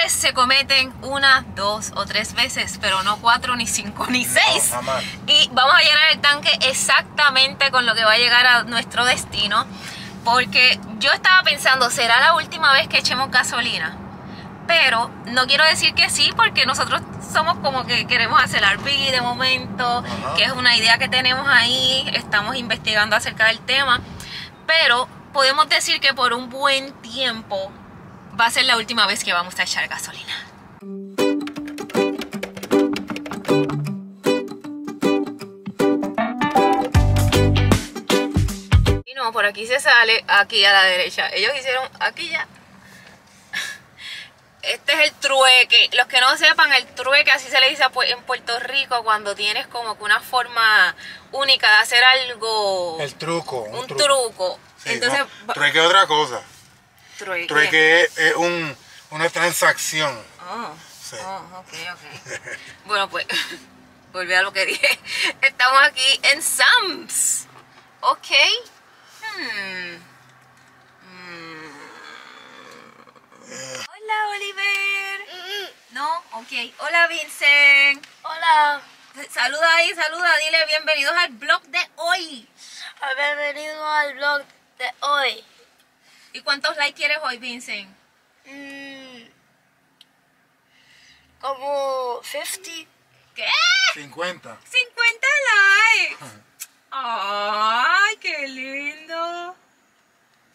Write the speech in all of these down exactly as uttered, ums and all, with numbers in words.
errores se cometen una, dos o tres veces, pero no cuatro, ni cinco, ni seis. No, y vamos a llenar el tanque exactamente con lo que va a llegar a nuestro destino. Porque yo estaba pensando, ¿será la última vez que echemos gasolina? Pero no quiero decir que sí, porque nosotros somos como que queremos hacer el R V de momento, uh-huh. que es una idea que tenemos ahí, estamos investigando acerca del tema. Pero podemos decir que por un buen tiempo va a ser la última vez que vamos a echar gasolina. Y no, por aquí se sale, aquí a la derecha. Ellos hicieron aquí ya. Este es el trueque. Los que no sepan, el trueque, así se le dice en Puerto Rico, cuando tienes como que una forma única de hacer algo. El truco. Un, un truco. truco. Sí, entonces, no, trueque es otra cosa. Trueque. Trueque es, es un, una transacción. Oh, sí. oh, ok, ok. Bueno, pues, volví a lo que dije. Estamos aquí en Sam's. Ok. Hmm. Hola, Oliver. Mm-hmm. No, ok. Hola, Vincent. Hola. Saluda ahí, saluda. Dile bienvenidos al vlog de hoy. Bienvenidos al vlog de hoy. ¿Y cuántos likes quieres hoy, Vincent? Mm, como cincuenta. ¿Qué? cincuenta. cincuenta likes. Ay, qué lindo.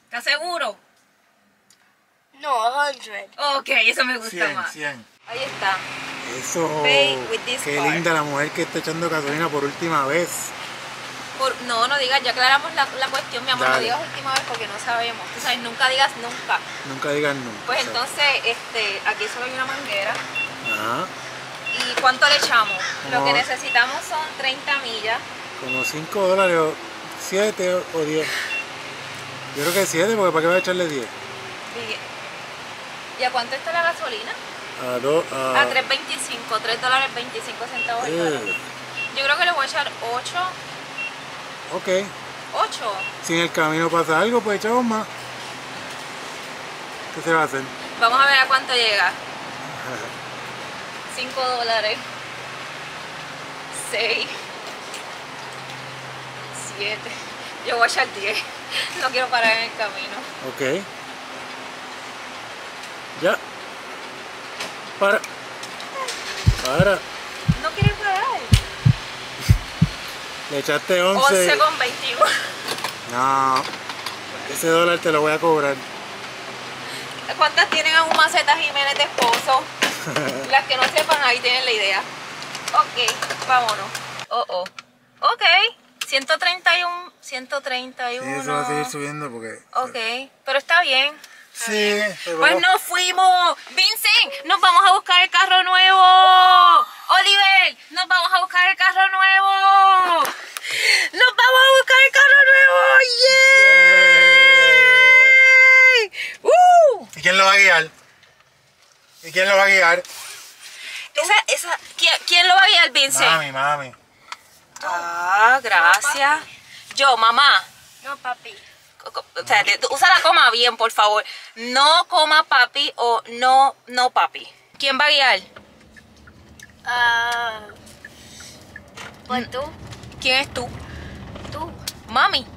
¿Estás seguro? No, cien. Ok, eso me gusta cien, más. cien. Ahí está. Eso. Qué car. linda la mujer que está echando gasolina por última vez. Por, no, no digas, ya aclaramos la, la cuestión, mi amor. Dale. No digas última vez porque no sabemos. Tú sabes, nunca digas nunca. Nunca digas nunca. Pues ¿sabes? Entonces, este, aquí solo hay una manguera. Ajá. ¿Y cuánto le echamos? Como Lo que necesitamos son treinta millas. Como cinco dólares o siete o diez. Yo creo que siete, porque ¿para qué voy a echarle diez? diez. ¿Y a cuánto está la gasolina? A, do, a... a tres veinticinco, tres dólares con veinticinco centavos. Eh. Yo creo que le voy a echar ocho. Ok. ¿ocho? Si en el camino pasa algo, pues echamos más. ¿Qué se va a hacer? Vamos a ver a cuánto llega. cinco dólares. seis. siete. Yo voy a echar diez. No quiero parar en el camino. Ok. Ya. Para. Para. No quiere parar. Le echaste once. once con veintiuno. No. Ese dólar te lo voy a cobrar. ¿Cuántas tienen a un Maceta Jiménez de esposo? Las que no sepan, ahí tienen la idea. Ok, vámonos. Oh, oh. Ok. ciento treinta y uno. ciento treinta y uno. Sí, eso va a seguir subiendo porque... Ok, pero está bien. Sí, pues nos fuimos. Vincent, nos vamos a buscar el carro nuevo. Oliver, nos vamos a buscar el carro nuevo. Nos vamos a buscar el carro nuevo. ¡Yay! Yeah. Uh. ¿Y quién lo va a guiar? ¿Y quién lo va a guiar? Esa, esa, ¿quién, quién lo va a guiar, Vincent? Mami, mami. Ah, gracias. No, Yo, mamá. No, papi. O sea, usa la coma bien, por favor. No coma papi o no, no papi. ¿Quién va a guiar? Uh, pues tú. ¿Quién es tú? Tú. Mami.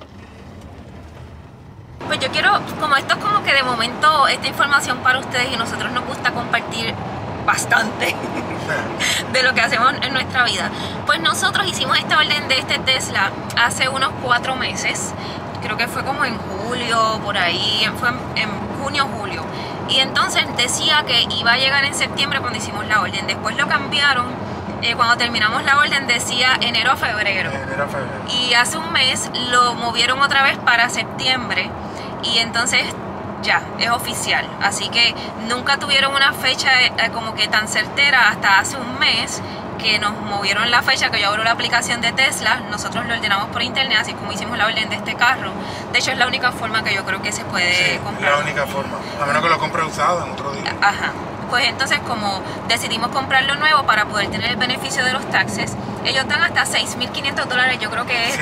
Pues yo quiero, como esto es como que de momento esta información para ustedes y nosotros nos gusta compartir bastante de lo que hacemos en nuestra vida. Pues nosotros hicimos esta orden de este Tesla hace unos cuatro meses. Creo que fue como en julio, por ahí, fue en junio, julio. Y entonces decía que iba a llegar en septiembre cuando hicimos la orden. Después lo cambiaron, eh, cuando terminamos la orden decía enero a febrero. Enero, febrero. Y hace un mes lo movieron otra vez para septiembre. Y entonces ya, es oficial. Así que nunca tuvieron una fecha eh, como que tan certera hasta hace un mes, que nos movieron la fecha, que yo abro la aplicación de Tesla, nosotros lo ordenamos por internet, así como hicimos la orden de este carro. De hecho es la única forma que yo creo que se puede sí, comprar. Es la única forma, a menos que lo compre usado en otro día. Ajá. pues entonces como decidimos comprarlo nuevo para poder tener el beneficio de los taxes, ellos dan hasta seis mil quinientos dólares, yo creo que es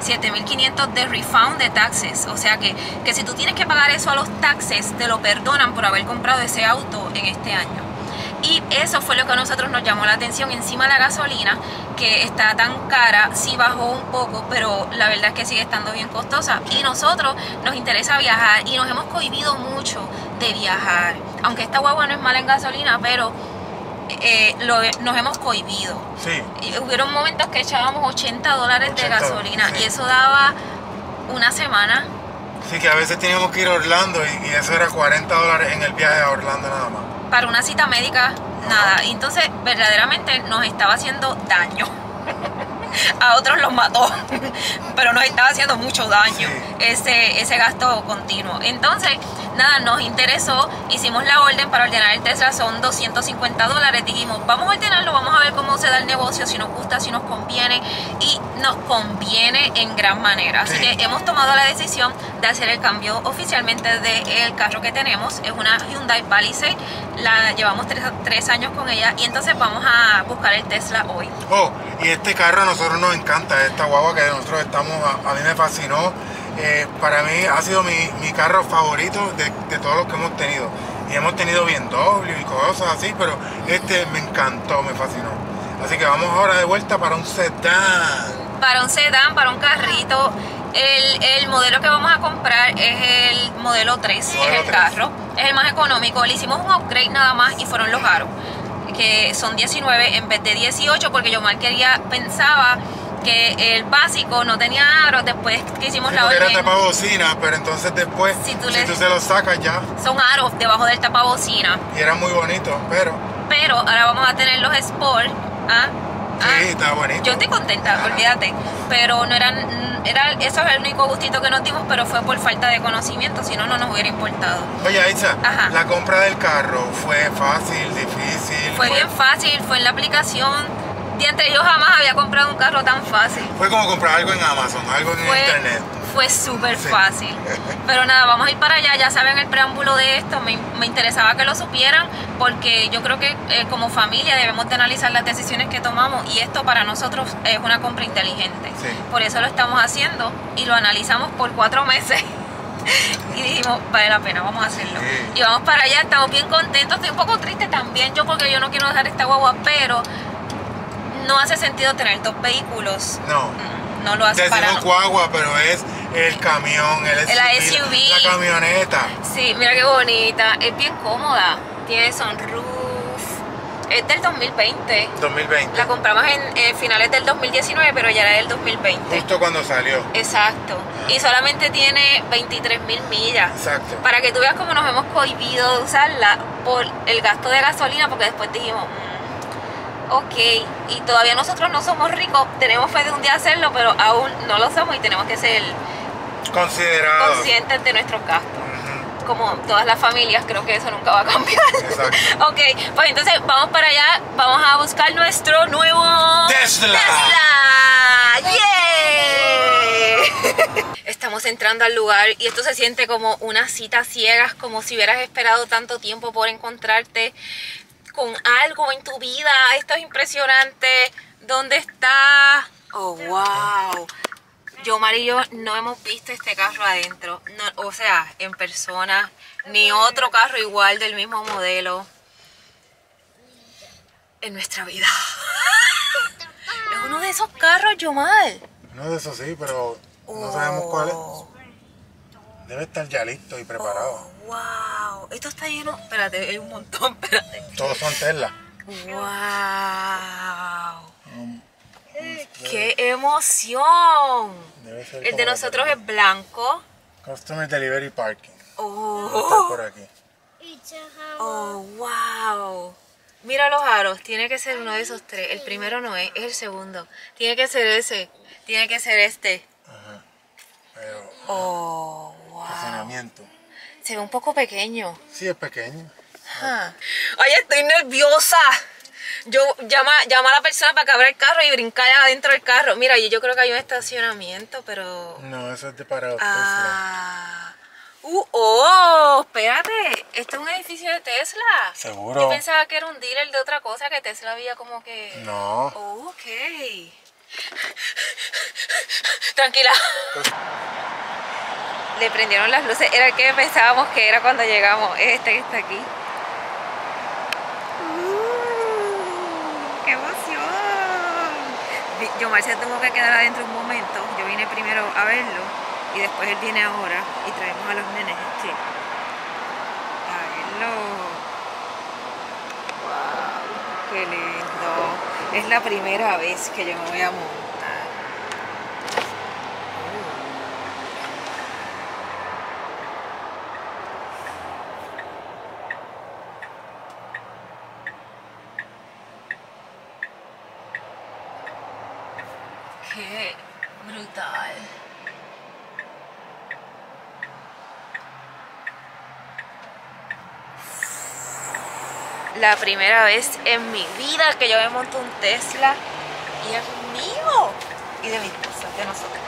siete mil quinientos de refund de taxes. O sea que, que si tú tienes que pagar eso a los taxes, te lo perdonan por haber comprado ese auto en este año. Y eso fue lo que a nosotros nos llamó la atención. Encima la gasolina, que está tan cara, sí bajó un poco, pero la verdad es que sigue estando bien costosa. Y nosotros nos interesa viajar y nos hemos cohibido mucho de viajar. Aunque esta guagua no es mala en gasolina, pero eh, lo, nos hemos cohibido. Sí. Y hubieron momentos que echábamos ochenta dólares de gasolina, sí, y eso daba una semana. Sí, que a veces teníamos que ir a Orlando y, y eso era cuarenta dólares en el viaje a Orlando nada más. Para una cita médica, nada. Entonces, verdaderamente nos estaba haciendo daño. A otros los mató, pero nos estaba haciendo mucho daño, sí, ese, ese gasto continuo. Entonces, nada, nos interesó, hicimos la orden para ordenar el Tesla, son doscientos cincuenta dólares. Dijimos, vamos a ordenarlo, vamos a ver cómo se da el negocio, si nos gusta, si nos conviene. Y nos conviene en gran manera. Así, sí, que hemos tomado la decisión de hacer el cambio oficialmente del carro que tenemos. Es una Hyundai Palisade, la llevamos tres, tres años con ella, y entonces vamos a buscar el Tesla hoy. Oh, y este carro a nosotros nos encanta, esta guagua que nosotros estamos, a, a mí me fascinó. Eh, para mí ha sido mi, mi carro favorito de, de todos los que hemos tenido. Y hemos tenido B M W y cosas así, pero este me encantó, me fascinó. Así que vamos ahora de vuelta para un sedán. Para un sedán, para un carrito. El, el modelo que vamos a comprar es el modelo tres, modelo es el tres. Carro, es el más económico, le hicimos un upgrade nada más y fueron los aros, que son diecinueve en vez de dieciocho, porque yo mal quería, pensaba que el básico no tenía aros. Después que hicimos sí, la orden, era tapabocina, pero entonces después si tú, si les, tú se los sacas ya son aros debajo del tapabocina, y era muy bonito, pero pero ahora vamos a tener los Sport. ¿Ah? Ah, sí, está bonito. Yo estoy contenta, ah, olvídate. Pero no eran, era, eso es el único gustito que nos dimos, pero fue por falta de conocimiento, si no, no nos hubiera importado. Oye, Aitza, ajá, la compra del carro fue fácil, difícil. Fue, fue bien fácil, fue en la aplicación. Diantre, yo jamás había comprado un carro tan fácil. Fue como comprar algo en Amazon, algo en fue, internet. Fue súper sí. fácil. Pero nada, vamos a ir para allá. Ya saben el preámbulo de esto. Me, me interesaba que lo supieran, porque yo creo que eh, como familia debemos de analizar las decisiones que tomamos, y esto para nosotros es una compra inteligente. Sí. Por eso lo estamos haciendo y lo analizamos por cuatro meses. Y dijimos, vale la pena, vamos a hacerlo. Sí. Y vamos para allá, estamos bien contentos. Estoy un poco triste también yo, porque yo no quiero dejar esta guagua, pero no hace sentido tener dos vehículos. No. No lo hace para... Decimos guagua, pero es el camión, el S U V, la S U V, la camioneta. Sí, mira qué bonita. Es bien cómoda. Tiene sunroof. Es del dos mil veinte. dos mil veinte. La compramos en eh, finales del dos mil diecinueve, pero ya era del dos mil veinte. Justo cuando salió. Exacto. Ah. Y solamente tiene veintitrés mil millas. Exacto. Para que tú veas cómo nos hemos cohibido de usarla por el gasto de gasolina, porque después dijimos... Ok, y todavía nosotros no somos ricos, tenemos fe de un día hacerlo, pero aún no lo somos y tenemos que ser considerados, conscientes de nuestros gastos. Uh-huh. Como todas las familias, creo que eso nunca va a cambiar. Exacto. Ok, pues entonces vamos para allá, vamos a buscar nuestro nuevo Tesla. Tesla. ¡Yeah! Estamos entrando al lugar y esto se siente como una cita ciegas, como si hubieras esperado tanto tiempo por encontrarte con algo en tu vida. Esto es impresionante. ¿Dónde está? Oh, wow. Yo, Mari y yo no hemos visto este carro adentro, no, o sea, en persona, ni otro carro igual del mismo modelo en nuestra vida. Es uno de esos carros, Yomal. Uno de esos sí, pero no oh. sabemos cuál es. Debe estar ya listo y preparado. Oh. Wow, esto está lleno, espérate, hay un montón, espérate. Todos son Tesla. Wow. Um, ¡Qué emoción! Debe ser el de nosotros es blanco. Customer Delivery Parking. Oh. Está por aquí. Oh, wow. Mira los aros, tiene que ser uno de esos tres. El primero no es, es el segundo. Tiene que ser ese, tiene que ser este. Ajá. Pero, oh, wow. Estacionamiento. Se ve un poco pequeño. Sí, es pequeño. Ajá. Oye, estoy nerviosa. Yo llama, llama a la persona para que abra el carro y brincar adentro del carro. Mira, yo, yo creo que hay un estacionamiento, pero... No, eso es de para... Ah. Uh, oh, espérate. ¿Este es un edificio de Tesla? Seguro. Yo pensaba que era un dealer de otra cosa, que Tesla había como que... No. Oh, ok. Tranquila. Le prendieron las luces. Era el que pensábamos que era cuando llegamos. Es este que está aquí. Uh, ¡Qué emoción! Yo, Marcia, tengo que quedar adentro un momento. Yo vine primero a verlo y después él viene ahora y traemos a los nenes. Sí. A verlo. ¡Wow! ¡Qué lindo! Es la primera vez que yo me voy a montar. ¡Qué brutal! La primera vez en mi vida que yo me monto un Tesla y es mío y de mi esposa, de nosotros.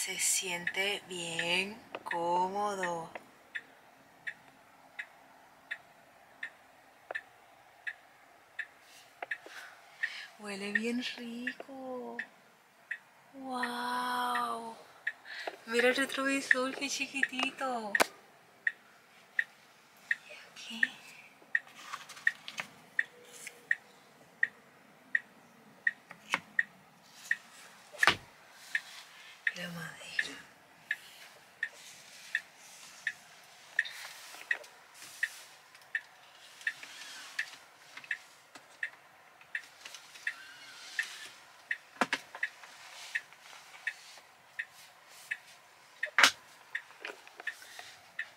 Se siente bien cómodo. Huele bien rico. ¡Wow! Mira el retrovisor, qué chiquitito. Y aquí. La madera.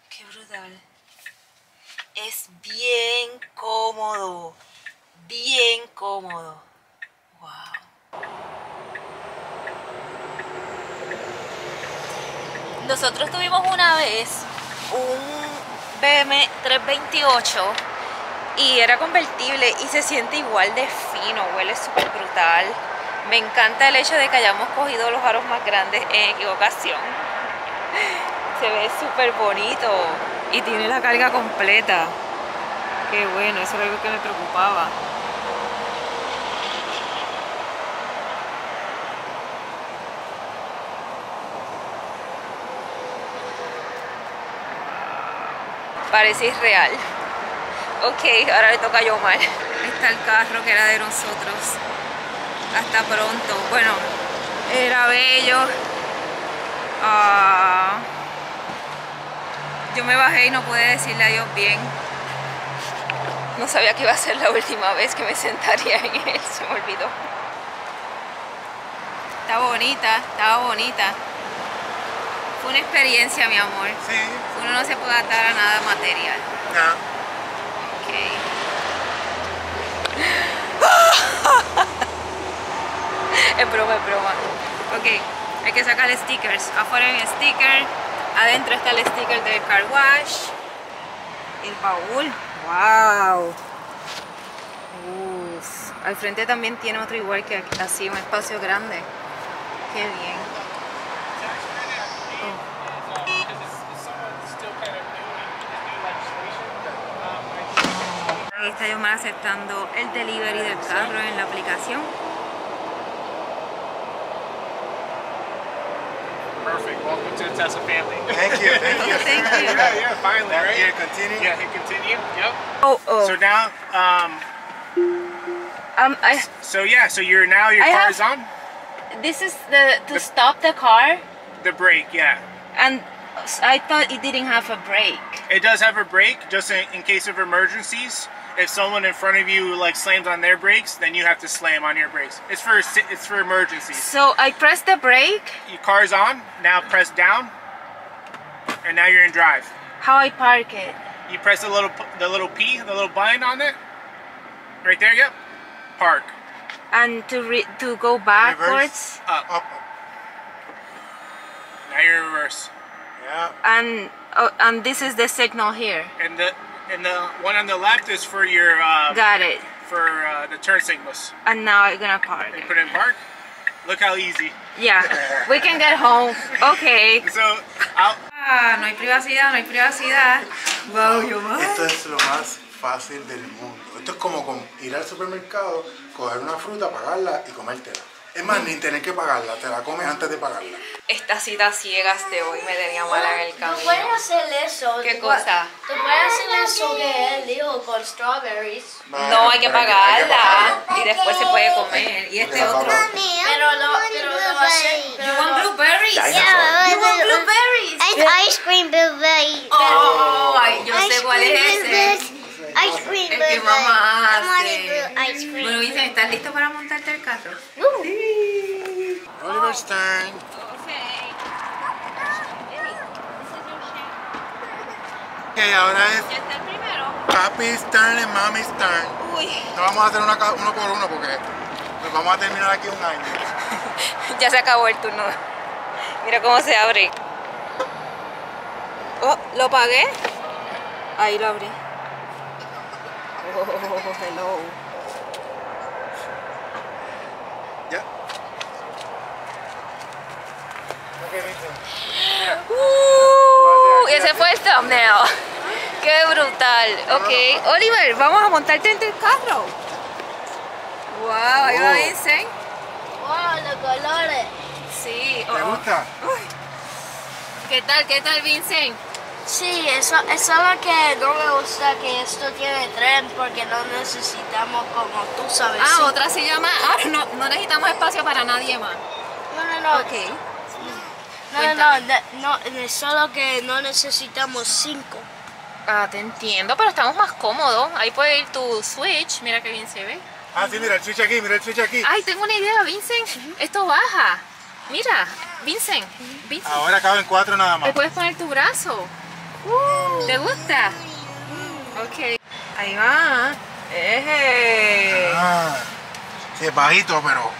Qué brutal. Es bien cómodo. Bien cómodo. Wow. Nosotros tuvimos una vez un B M W tres veintiocho y era convertible y se siente igual de fino, huele súper brutal. Me encanta el hecho de que hayamos cogido los aros más grandes en equivocación. Se ve súper bonito y tiene la carga completa. Qué bueno, eso era algo que me preocupaba. Parece irreal. Ok, ahora le toca a Yomar. Ahí está el carro que era de nosotros. Hasta pronto. Bueno, era bello. Uh, yo me bajé y no pude decirle adiós bien. No sabía que iba a ser la última vez que me sentaría en él. Se me olvidó. Está bonita, estaba bonita. Fue una experiencia, mi amor. Sí. Uno no se puede atar a nada material. No. Ok. Es broma, es broma. Ok, hay que sacar stickers. Afuera hay un sticker. Adentro está el sticker del car wash. El baúl. Wow. Uf. Al frente también tiene otro igual que aquí, así, un espacio grande. Qué bien. Ahí está Yomar aceptando el delivery del carro en la aplicación. Perfect. Welcome to the Tesla family. Thank you. Thank you. Thank you. Yeah, yeah, finally, right? Yeah, continue. Yeah, continue. Yep. Oh, oh. So now, um, um, I. So yeah, so you're now your I car have, is on. This is the to the, stop the car. The brake, yeah. And I thought it didn't have a brake. It does have a brake, just in, in case of emergencies. If someone in front of you like slams on their brakes, then you have to slam on your brakes. It's for it's for emergencies. So I press the brake. Your car's on. Now press down, and now you're in drive. How I park it? You press the little the little P, the little button on it, right there. Yep. Park. And to re to go backwards. Reverse, up. Up. Now you're in reverse. Yeah. And oh, and this is the signal here. And the. and the one on the left is for your uh, got it for uh, the turn signals. And now you're gonna park. And put it in park. Look how easy. Yeah, we can get home. Okay. So, I'll... ah, no hay privacidad, no hay privacidad. Wow, yo más. Esto es lo más fácil del mundo. Esto es como ir al supermercado, coger una fruta, pagarla y comértela. Es más, ni tener que pagarla, te la comes antes de pagarla. Estas citas ciegas de hoy me tenían mal en el camino. No puedes hacer eso. ¿Qué cosa? Tú puedes hacer eso que él dijo con strawberries. No, no hay, que pagarla, hay que pagarla y después se puede comer. Y este otro. Pero lo, pero lo va a hacer. You want blueberries? Yeah, you want blueberries? It's ice cream blueberry. Oh, oh, yo sé cuál es ese. Ice cream, es que mamá hace. Ice cream. Bueno, Vincent, ¿estás listo para montarte el carro? Uh. Sí. Oliver's turn. Ok. Ok, ahora es... ¿Ya está el primero? Papi's turn y Mommy's turn. Uy. No vamos a hacer una, uno por uno porque nos vamos a terminar aquí un año. Ya se acabó el turno. Mira cómo se abre. Oh, ¿lo pagué? Ahí lo abrí. Oh, hello. Ya. Uh, ese fue el thumbnail. Qué brutal. Ok, Oliver, vamos a montarte en el carro. Wow, ahí va Vincent. Wow, los colores. Sí. Oh. ¿Te gusta? Uy. ¿Qué tal? ¿Qué tal, Vincent? Sí, eso, eso es lo que no me gusta, que esto tiene tren porque no necesitamos, como tú sabes. Ah, sí. Otra se llama, ah, no, no necesitamos espacio para nadie más. No, no, no. Ok. No, no, no, no, no, solo que no necesitamos cinco. Ah, te entiendo, pero estamos más cómodos. Ahí puede ir tu switch, mira que bien se ve. Ah, sí, mira el switch aquí, mira el switch aquí. Ay, tengo una idea, Vincent, esto baja. Mira, Vincent, Vincent. Ahora caben cuatro nada más. Te puedes poner tu brazo. Uh, ¿Te gusta? Uh, ok. Ahí va. Eje. Ah, sí, es bajito, pero,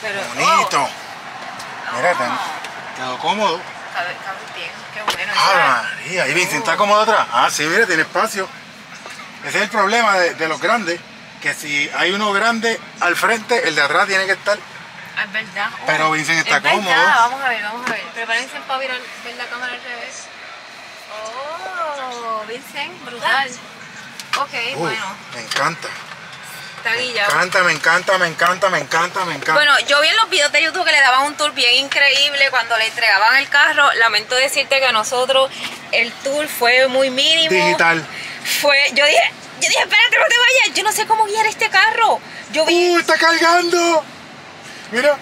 pero bonito. Oh. Mira, oh. Quedó cómodo. Cabe, cabe bien, qué bueno. Ah, María, ahí Vincent, ¿está cómodo atrás? Ah, sí, mira, tiene espacio. Ese es el problema de, de los grandes, que si hay uno grande al frente, el de atrás tiene que estar. Es verdad. Oh. Pero Vincent está es cómodo. Verdad. Vamos a ver, vamos a ver. Prepárense para ver la cámara al revés. Oh, Vincent, brutal. Ok, uh, bueno. Me encanta. Está guillado. Me encanta, me encanta, me encanta, me encanta, me encanta. Bueno, yo vi en los videos de YouTube que le daban un tour bien increíble cuando le entregaban el carro. Lamento decirte que a nosotros el tour fue muy mínimo. Digital. Fue, yo dije, yo dije, espérate, no te vayas. Yo no sé cómo guiar este carro. Yo vi... ¡Uh, está cargando! Mira.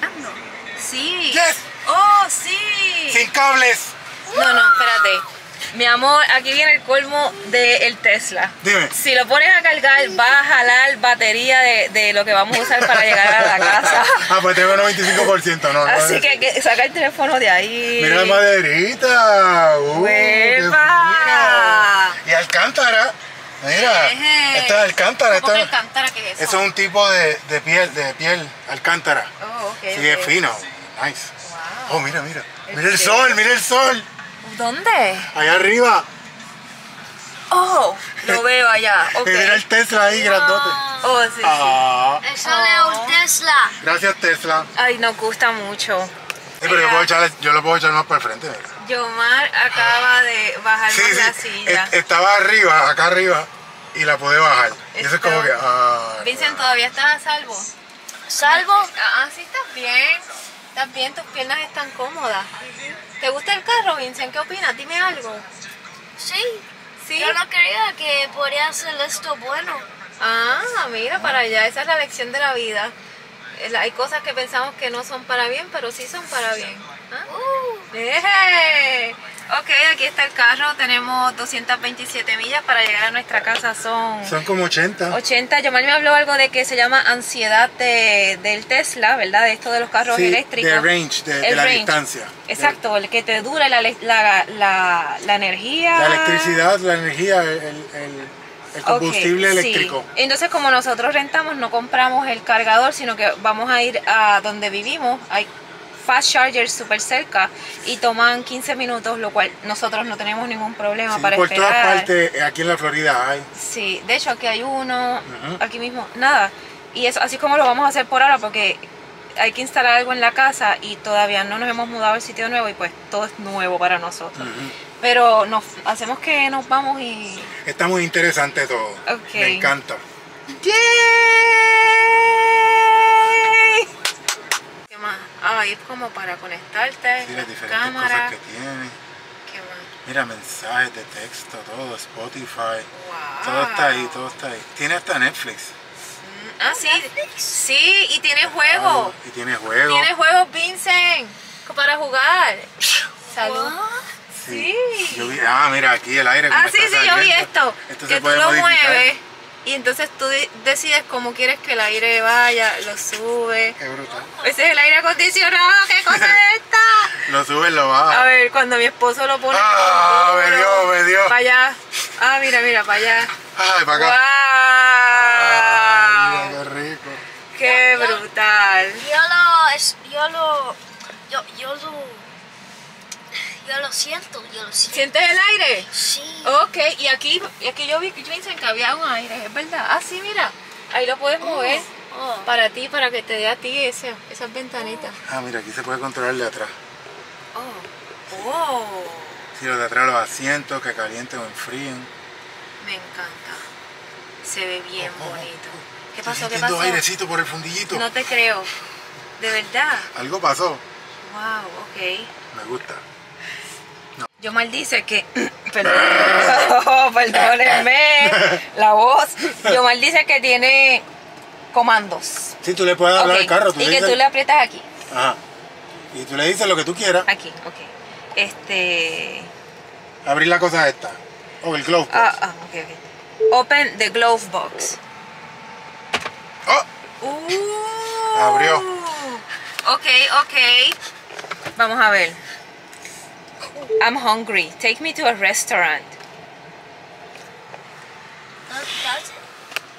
¿Cargando? Sí. Yes. ¡Oh, sí! Sin cables. No, no, espérate. Mi amor, aquí viene el colmo del Tesla. Dime. Si lo pones a cargar, va a jalar batería de, de lo que vamos a usar para llegar a la casa. Ah, pues tengo un veinticinco por ciento, ¿no? Así no, que, que saca el teléfono de ahí. Mira la maderita. Uh, y alcántara. Mira, eje. Esta es alcántara. Esta, alcántara ¿qué es eso? Eso es un tipo de, de piel, de piel alcántara. Oh, ok. Sí, okay. Es fino. Nice. Wow. Oh, mira, mira. ¡Mira el sol! ¡Mira el sol! ¿Dónde? Allá arriba. ¡Oh! Lo veo allá. Okay. Mira el Tesla ahí, no. Grandote. ¡Oh, sí, ah. sí! ¡El sol oh. es un Tesla! Gracias, Tesla. Ay, nos gusta mucho. Sí, pero yo, puedo echarle, yo lo puedo echar más para el frente. ¿Verdad? Yomar acaba de bajar sí, sí. la silla. E estaba arriba, acá arriba, y la pude bajar. Esto. Y eso es como que... Ah, Vincent, ¿todavía estás a salvo? ¿Salvo? Ah, sí, estás bien. Estás bien, tus piernas están cómodas. ¿Te gusta el carro, Vincent? ¿Qué opinas? Dime algo. Sí. ¿Sí? Yo no creía que podría hacer esto bueno. Ah, mira para allá. Esa es la lección de la vida. Hay cosas que pensamos que no son para bien, pero sí son para bien. ¿Ah? Uh. ¡Eh! Ok, aquí está el carro. Tenemos doscientas veintisiete millas para llegar a nuestra casa. Son... Son como ochenta. ochenta. Yomar me habló algo de que se llama ansiedad de, del Tesla, ¿verdad? De esto de los carros sí, eléctricos. De range, de, el de la range. distancia. Exacto, el que te dura la, la, la, la energía. La electricidad, la energía, el... el El combustible okay, eléctrico. Sí. Entonces, como nosotros rentamos, no compramos el cargador, sino que vamos a ir a donde vivimos. Hay fast charger súper cerca y toman quince minutos, lo cual nosotros no tenemos ningún problema sí, para por esperar. Por todas partes, aquí en la Florida hay. Sí, de hecho aquí hay uno, uh-huh. aquí mismo, nada. Y es así como lo vamos a hacer por ahora, porque hay que instalar algo en la casa y todavía no nos hemos mudado al sitio nuevo y pues todo es nuevo para nosotros. Uh-huh. Pero nos hacemos que nos vamos y... Está muy interesante todo. Okay. Me encanta. ¡Yay! ¿Qué más? Ah, es como para conectarte. Sí, las diferentes cámaras. Cosas que tiene. ¿Qué más? Mira, mensajes de texto, todo, Spotify. Wow. Todo está ahí, todo está ahí. Tiene hasta Netflix. Ah, sí. Netflix. Sí, y tiene juegos. Ah, y tiene juegos. Tiene juegos, Vincent, para jugar. Salud. Sí. Sí. Yo vi, ah, mira, aquí el aire. Ah, sí, sí, saliendo. Yo vi esto. Esto que se puede tú lo modificar. Mueves y entonces tú decides cómo quieres que el aire vaya, lo sube. Qué brutal. Ese es el aire acondicionado, qué cosa es esta. Lo sube, lo baja. A ver, cuando mi esposo lo pone. Ah, me dio, me dio. Para allá. Ah, mira, mira, para allá. Ay, para acá. Wow. Ay, mira, qué rico. Qué yo, brutal. Yo, yo lo. Yo lo. Yo, yo lo. Yo lo siento, yo lo siento. ¿Sientes el aire? Sí. Ok, y aquí, y aquí yo vi que que había un aire, es verdad. Ah, sí, mira, ahí lo puedes mover oh, oh. para ti, para que te dé a ti ese, esas ventanitas. Oh. Ah, mira, aquí se puede controlar de atrás. Oh, sí. oh. Sí, los de atrás, los asientos, que calienten o enfríen. Me encanta. Se ve bien oh, oh, bonito. Oh, oh. ¿Qué pasó? ¿Qué pasó? Airecito por el fundillito. No te creo. ¿De verdad? Algo pasó. Wow, ok. Me gusta. Yo maldice que, perdón, oh, perdónenme la voz, yo maldice que tiene comandos. Sí, tú le puedes hablar okay. al carro. Tú y le que dices... tú le aprietas aquí. Ajá. Y tú le dices lo que tú quieras. Aquí, ok. Este... Abrir la cosa esta. O oh, el glove box. Ah, ah, ok, ok. Open the glove box. ¡Oh! Uh. Abrió. Ok, ok. Vamos a ver. I'm hungry. Take me to a restaurant. That, that's it.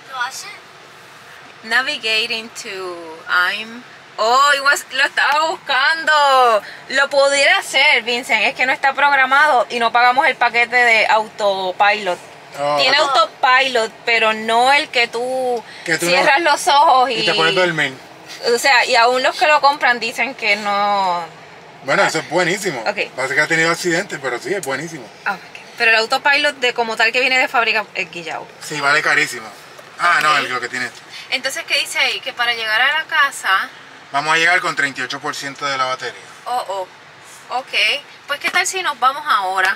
No, that's it. Navigating to I'm. Oh, it was, lo estaba buscando. Lo pudiera hacer, Vincent. Es que no está programado y no pagamos el paquete de autopilot. Oh, Tiene oh. autopilot, pero no el que tú, que tú cierras no, los ojos y, y te pones dormir. O sea, y aún los que lo compran dicen que no. Bueno, eso es buenísimo. Okay. Parece que ha tenido accidentes, pero sí, es buenísimo. Okay. Pero el autopilot de como tal que viene de fábrica es guillao. Sí, vale carísimo. Ah, okay. no, es lo que tiene esto. Entonces, ¿qué dice ahí? Que para llegar a la casa... Vamos a llegar con treinta y ocho por ciento de la batería. Oh, oh. Ok. Pues, ¿qué tal si nos vamos ahora?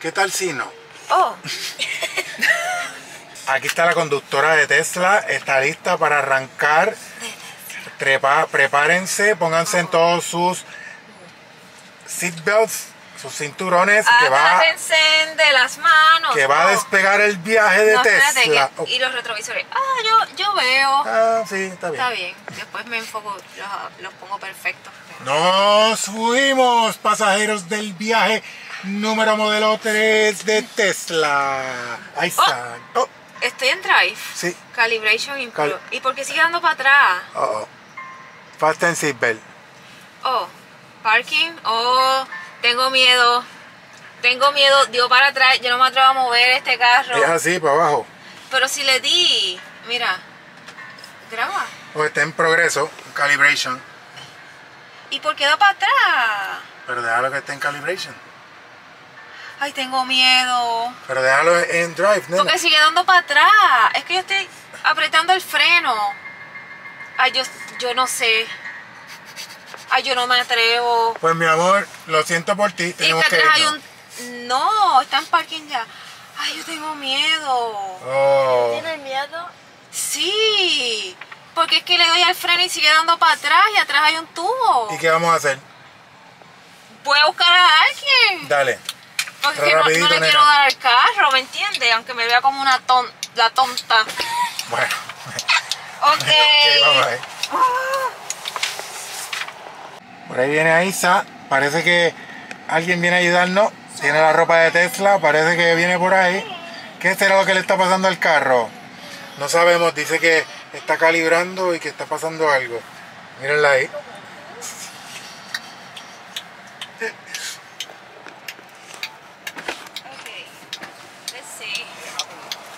¿Qué tal si no? Oh. Aquí está la conductora de Tesla. Está lista para arrancar. Trepa, prepárense, pónganse oh. en todos sus... seatbelts, sus cinturones. Agárrense que va de las manos. Que va oh. a despegar el viaje de no, Tesla. Que, oh. Y los retrovisores. Ah, yo, yo veo. Ah, sí, está bien. Está bien. Después me enfoco, los, los pongo perfectos. Nos fuimos, pasajeros del viaje número modelo tres de Tesla. Ahí está. Oh. Oh. Estoy en drive. Sí. Calibration include. Cal ¿Y por qué sigue dando para atrás? Oh, oh. Fasten seatbelt. Oh. Parking, oh, tengo miedo, tengo miedo, dio para atrás, yo no me atrevo a mover este carro. Es así, para abajo. Pero si le di, mira, graba. O está en progreso, en calibration. ¿Y por qué da para atrás? Pero déjalo que esté en calibration. Ay, tengo miedo. Pero déjalo en drive, ¿no? Porque sigue dando para atrás, es que yo estoy apretando el freno. Ay, yo, yo no sé. Ay, yo no me atrevo. Pues mi amor, lo siento por ti. Tenemos que irnos. Hay un... No, está en parking ya. Ay, yo tengo miedo. Oh. ¿Tienes miedo? Sí, porque es que le doy al freno y sigue dando para atrás y atrás hay un tubo. ¿Y qué vamos a hacer? Voy a buscar a alguien. Dale. Porque rapidito, no, no le nena. quiero dar al carro, ¿me entiendes? Aunque me vea como una ton... la tonta. Bueno. Ok. okay vamos ahí. Por ahí viene Aisa, parece que alguien viene a ayudarnos, tiene la ropa de Tesla, parece que viene por ahí. ¿Qué será lo que le está pasando al carro? No sabemos, dice que está calibrando y que está pasando algo. Mírenla ahí.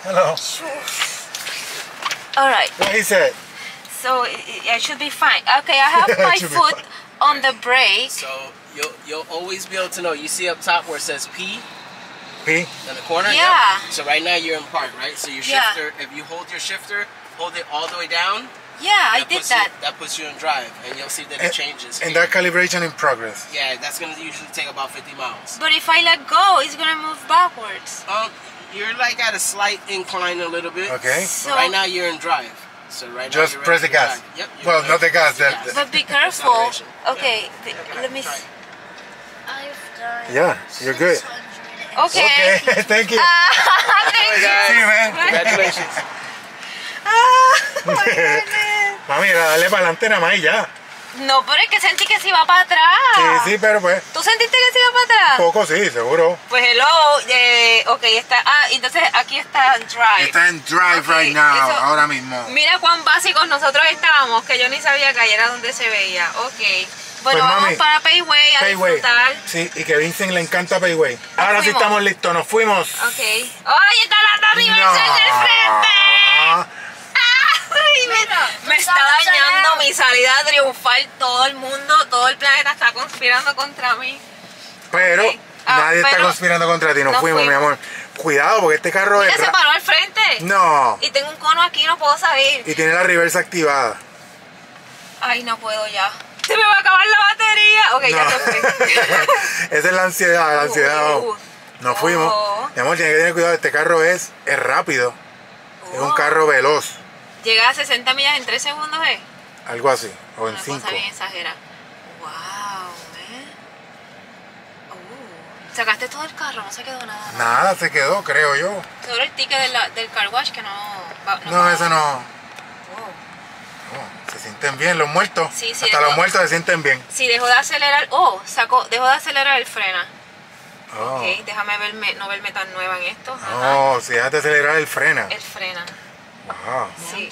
Hello. All right. What he said? So I should be fine. Okay, I have my foot on the brake. So you'll, you'll always be able to know. You see up top where it says P? P? In the corner? Yeah. Yep. So right now you're in park, right? So your shifter, yeah. If you hold your shifter, hold it all the way down. Yeah, I did that. You, that puts you in drive, and you'll see that it changes. And that calibration in progress. Yeah, that's going to usually take about fifty miles. But if I let go, it's going to move backwards. Um, you're like at a slight incline a little bit. Okay. So right now you're in drive. So right just now press the gas. Drive. Yep. Well, not the gas. The, the but be careful. Okay. Yeah. The, let me. See. I've done. Yeah, you're good. Okay. Okay. Thank you. Uh, thank you. See you, man. Congratulations. Oh, mami, dale para adelante nada más y ya. No, pero es que sentí que se iba para atrás. Sí, sí, pero pues. ¿Tú sentiste que se iba para atrás? Poco, sí, seguro. Pues hello, eh, ok, está. Ah, entonces aquí está en drive. Está en drive okay, right now, eso, ahora mismo. Mira cuán básicos nosotros estábamos, que yo ni sabía que ahí era donde se veía. Ok. Bueno, pues, vamos mami, para Pei Wei a Pei Wei. disfrutar. Sí, y que Vincent le encanta Pei Wei. Ahora fuimos. Sí estamos listos, nos fuimos. Ok. ¡Ay, está la Tony Vincent del frente! Ay, me, me está dañando mi salida a triunfar. Todo el mundo, todo el planeta está conspirando contra mí. Pero okay. ah, nadie pero está conspirando contra ti. Nos, nos fuimos, fuimos, mi amor. Cuidado, porque este carro es. Se paró al frente. No. Y tengo un cono aquí, no puedo salir. Y tiene la reversa activada. Ay, no puedo ya. Se me va a acabar la batería. Ok, no. Ya se fue. Esa es la ansiedad, la ansiedad. Uh, uh, nos oh. fuimos. Mi amor, tiene que tener cuidado. Este carro es, es rápido. Uh. Es un carro veloz. Llega a sesenta millas en tres segundos, ¿eh? Algo así, o en cinco. Una cosa bien exagerada. ¡Wow! ¿Eh? Uh, ¿sacaste todo el carro? ¿No se quedó nada? Nada, se quedó, creo yo. Solo el ticket de la, del car wash que no... No, no eso no. Wow. Oh, se sienten bien los muertos. Sí, sí. Hasta dejó, los muertos se sienten bien. Sí, dejó de acelerar... ¡Oh! Sacó, dejó de acelerar el frena. Oh. Ok, déjame verme, no verme tan nueva en esto. No, oh, si dejas de acelerar el frena. El frena. Wow. Sí.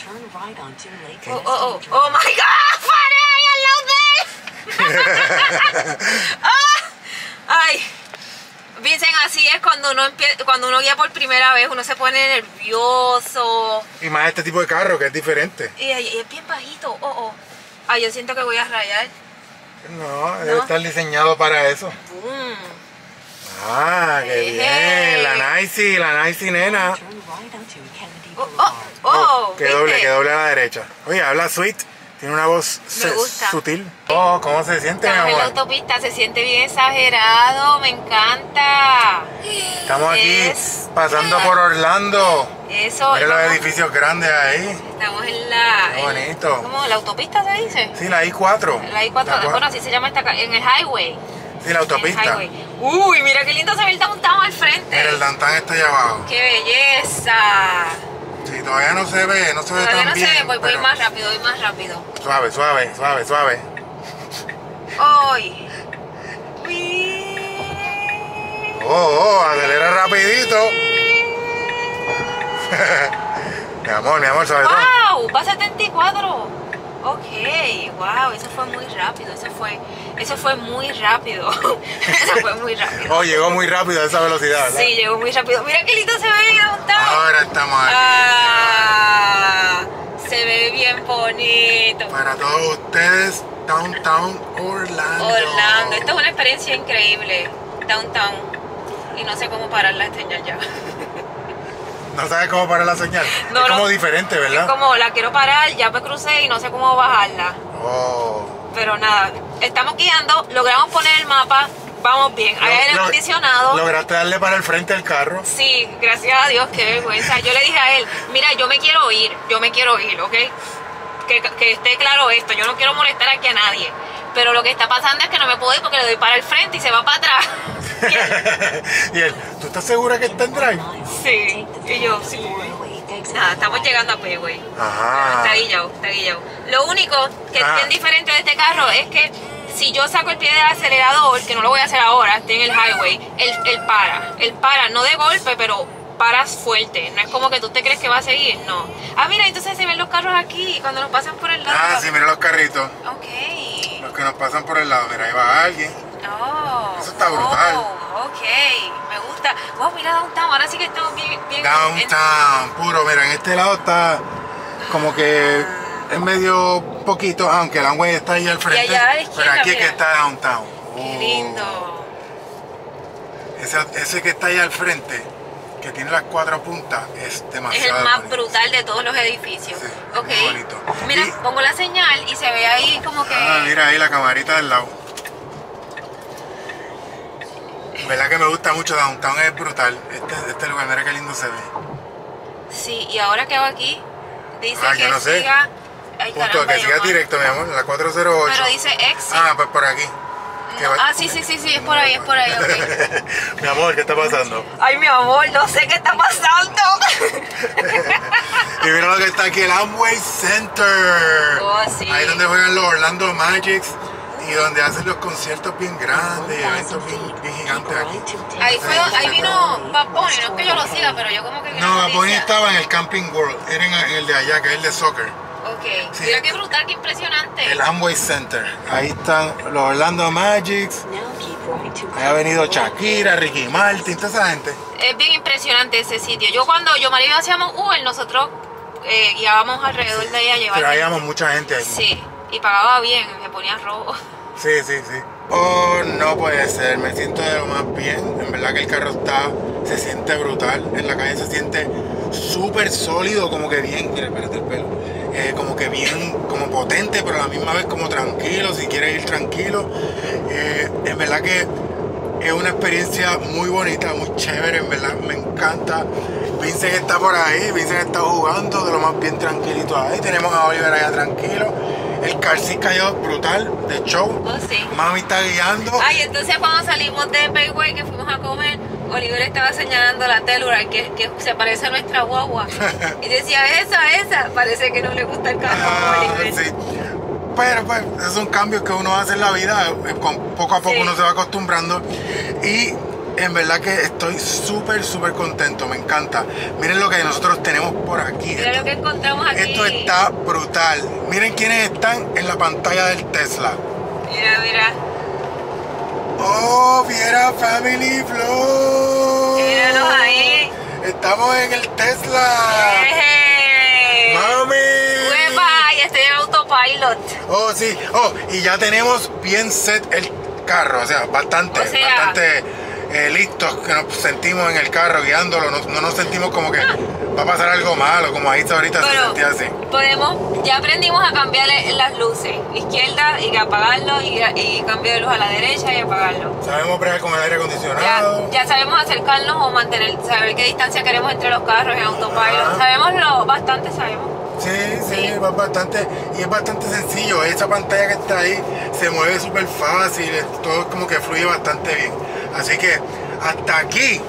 Oh, oh, oh, oh my God, paré ahí al lado de él. oh, ay, Vincent, así es cuando uno, cuando uno guía por primera vez, uno se pone nervioso. Y más este tipo de carro que es diferente. Y, y es bien bajito, oh, oh. Ay, yo siento que voy a rayar. No, debe ¿No? estar diseñado para eso. Boom. Ah, qué hey, bien, hey. la Nicey, la Nicey nena. Oh, oh, oh, oh, que doble, que doble a la derecha. Oye, habla sweet, tiene una voz sutil. Oh, ¿cómo se siente, mi amor? En la autopista se siente bien exagerado, me encanta. Estamos yes. aquí pasando por Orlando. Eso. Mira los edificios grandes ahí. Estamos en la... Qué bonito. En, ¿cómo? ¿La autopista se dice? Sí, la I cuatro. La I cuatro, la bueno, así se llama esta calle, en el highway. Sí, la autopista. Uy, mira qué lindo se ve el downtown al frente. Mira, el downtown está allá abajo. ¡Qué belleza! Sí, todavía no se ve, no se todavía ve tan no bien. Todavía no se ve, voy, voy más rápido, voy más rápido. Suave, suave, suave, suave. ¡Ay! ¡Oh, oh! Acelera rapidito. mi amor, mi amor, suave. ¡Wow! Va a setenta y cuatro. Ok, wow, eso fue muy rápido, eso fue, eso fue muy rápido, eso fue muy rápido. Oh, llegó muy rápido a esa velocidad, ¿verdad? Sí, llegó muy rápido. Mira qué lindo se ve downtown. Ahora estamos aquí. Ah, se ve bien bonito. Para todos ustedes, downtown Orlando. Orlando, esto es una experiencia increíble, downtown. Y no sé cómo parar la señal ya. No sabes cómo parar la señal. No, es como no, diferente, ¿verdad? Es como la quiero parar, ya me crucé y no sé cómo bajarla. Oh. Pero nada, estamos guiando, logramos poner el mapa, vamos bien. Hay aire acondicionado. ¿Lograste darle para el frente al carro? Sí, gracias a Dios, qué vergüenza. Yo le dije a él, mira, yo me quiero ir, yo me quiero ir, ¿ok? Que, que esté claro esto, yo no quiero molestar aquí a nadie. Pero lo que está pasando es que no me puedo ir porque le doy para el frente y se va para atrás. Y él, ¿Y él ¿tú estás segura que está en drive? Sí, y yo, sí. Nada, estamos llegando a Pei Wei. Ajá. Está guillado, está guillado. Lo único que Ajá. es bien diferente de este carro es que si yo saco el pie del acelerador, que no lo voy a hacer ahora, estoy en el highway, él, él para. Él para, no de golpe, pero paras fuerte. No es como que tú te crees que va a seguir, no. Ah, mira, entonces se ven los carros aquí, cuando nos pasan por el lado. Ah, sí, mira los carritos. Ok. Los que nos pasan por el lado, mira, ahí va alguien. Oh, eso está brutal. Oh, ok, me gusta. Wow, mira downtown, ahora sí que estamos bien, bien downtown, en... puro, mira, en este lado está como que ah. es medio poquito, aunque la Amway está ahí al frente, allá pero aquí mira. es que está downtown. Oh. Qué lindo. Ese, ese que está ahí al frente, que tiene las cuatro puntas, es demasiado. Es el más bonito. brutal de todos los edificios. Sí, okay. Muy bonito. Mira, y... pongo la señal y se ve ahí como que... Ah, mira ahí la camarita del lado. Verdad que me gusta mucho, downtown es brutal. Este, este lugar, mira qué lindo se ve. Sí, y ahora que hago aquí, dice ah, que yo no sé. siga... Ay, Justo, caramba, que siga directo, mi amor, la cuatro cero ocho. Pero dice exit. Ah, pues por aquí. No, ah, sí, sí, sí, sí, es por ahí, es por ahí, ok. Mi amor, ¿qué está pasando? Ay, mi amor, no sé qué está pasando. Y mira lo que está aquí, el Amway Center. Oh, sí. Ahí donde juegan los Orlando Magic y donde hacen los conciertos bien grandes, eventos bien, bien gigantes aquí. Ahí, fue, ahí vino Papón, no es que yo lo siga, pero yo como que... No, Papón estaba en el Camping World, era en el de allá, que es el de soccer. Okay. Sí. Mira qué brutal, qué impresionante. El Amway Center. Ahí están los Orlando Magic. Ahí ha venido Shakira, Ricky Martin, toda esa gente. Es bien impresionante ese sitio. Yo cuando yo María y yo hacíamos Uber, nosotros eh, guiábamos alrededor sí. de ahí a llevar. Traíamos mucha gente ahí. Sí, y pagaba bien, me ponían robo. Sí, sí, sí. Oh, no puede ser, me siento de lo más bien. En verdad que el carro está, se siente brutal. En la calle se siente súper sólido, como que bien. Mira, espérate el pelo. Eh, como que bien, como potente, pero a la misma vez como tranquilo, si quieres ir tranquilo. Eh, en verdad que es una experiencia muy bonita, muy chévere, en verdad me encanta. Vincent está por ahí, Vincent está jugando de lo más bien tranquilito ahí. Tenemos a Oliver allá tranquilo. El carcil cayó brutal, de show. Oh, sí. Mami está guiando. Ay, entonces cuando salimos de Pei Wei que fuimos a comer, Oliver estaba señalando la télula que, que se parece a nuestra guagua. Y decía, esa, esa. Parece que no le gusta el carro ah, a Oliver. Sí. Pero pues, esos son cambios que uno hace en la vida. Poco a poco sí. uno se va acostumbrando. Y en verdad que estoy súper, súper contento. Me encanta. Miren lo que nosotros tenemos por aquí. Miren esto, lo que encontramos aquí. Esto está brutal. Miren quiénes están en la pantalla del Tesla. Mira, mira. Oh, Viera Family Flow. Míralos ahí. Estamos en el Tesla. Hey. Mami. Uepa, ya estoy en autopilot. Oh, sí. Oh, y ya tenemos bien set el carro. O sea, bastante, o sea, bastante eh, listos que nos sentimos en el carro guiándolo. No, no nos sentimos como que va a pasar algo malo, como ahí está ahorita. Bueno, se sentía así. Podemos, ya aprendimos a cambiar las luces, izquierda y apagarlo y, y cambiar de luz a la derecha y apagarlo. Sabemos bregar con el aire acondicionado. Ya, ya sabemos acercarnos o mantener, saber qué distancia queremos entre los carros en autopilot. Sabemos lo bastante, sabemos. Sí, sí, sí, es bastante, y es bastante sencillo. Esa pantalla que está ahí se mueve súper fácil, todo como que fluye bastante bien. Así que hasta aquí.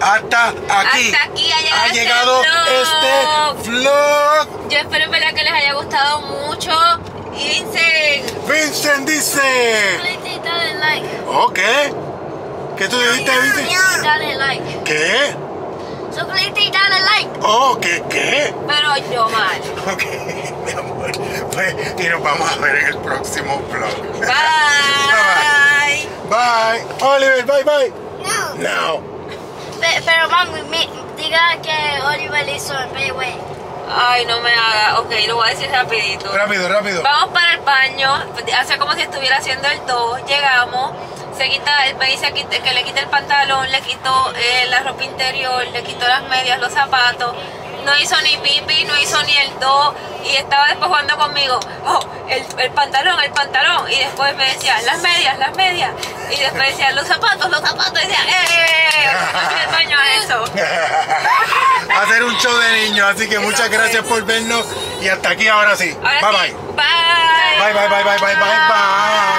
Hasta aquí, Hasta aquí ha llegado, ha llegado este, vlog. este vlog. Yo espero en verdad que les haya gustado mucho. Y Vincent. Vincent dice. Dale like. ¿Ok? ¿Qué tú dijiste, Vincent? Dale like. ¿Qué? Suscríbete y dale like. Oh, ¿qué? ¿Qué? Pero yo mal. Ok, mi amor. Pues, y nos vamos a ver en el próximo vlog. Bye. Bye. Bye. Oliver, bye, bye. No. No. Pero mami, me, diga que Oliver hizo el Pei Wei. Ay, no me haga. Ok, lo voy a decir rapidito. Rápido, rápido. Vamos para el baño. Hace como si estuviera haciendo el todo. Llegamos. Se quita, él me dice que le quite el pantalón, le quitó eh, la ropa interior, le quitó las medias, los zapatos. No hizo ni pipi, no hizo ni el do. Y estaba después jugando conmigo. Oh, el, el pantalón, el pantalón. Y después me decía, las medias, las medias. Y después decía, los zapatos, los zapatos. Y decía, ¡eh! No tiene sueño a eso. Va a ser un show de niños. Así que muchas gracias por vernos. Y hasta aquí ahora sí. Ahora bye, sí. Bye. Bye. Bye, bye, bye, bye, bye, bye, bye.